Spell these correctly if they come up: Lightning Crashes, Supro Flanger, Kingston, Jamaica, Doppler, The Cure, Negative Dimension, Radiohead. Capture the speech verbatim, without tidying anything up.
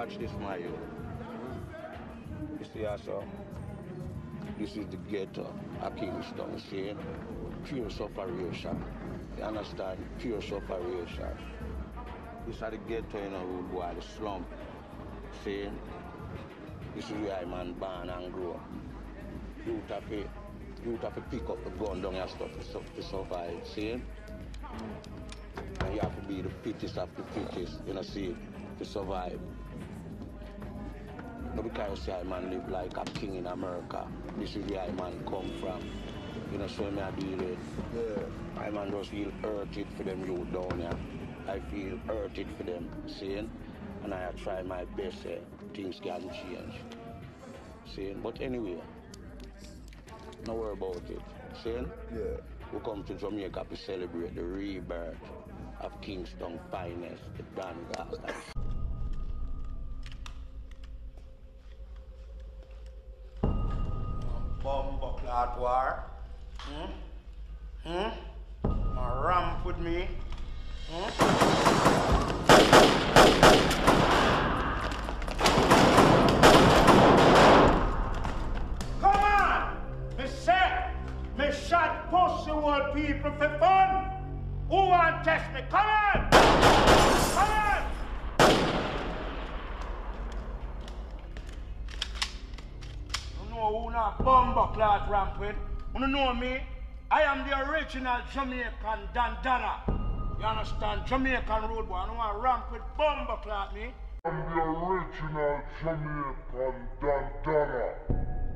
Watch this, my youth. You see, sir, this is the ghetto of Kingston, see? Pure separation. You understand? Pure separation. This is the ghetto, you know, we go out the slum. See? This is where I'm born and grow up. Youth have to, youth have to pick up the gun down and stuff to survive, see? And you have to be the fittest of the fittest, you know, see, to survive. No, because I man live like a king in America. This is where I man come from. You know, so I deal with. Yeah. I man just feel hurted for them youth down here. I feel hurted for them, see? And I try my best, eh? Things can change. See? But anyway, no worry about it. See? Yeah. We come to Jamaica to celebrate the rebirth of Kingston finest, the vanguard. Bomba clot war. Hmm? Hmm? My ramp with me. Hmm? Come on! Me set! Me shot pussy world people for fun! Who want to test me? Come on! Come on! You know who not bomba clot ramp with? You know me? I am the original Jamaican Dandana. You understand? Jamaican road boy. I don't want to ramp with bomba clot me. I'm the original Jamaican Dandana.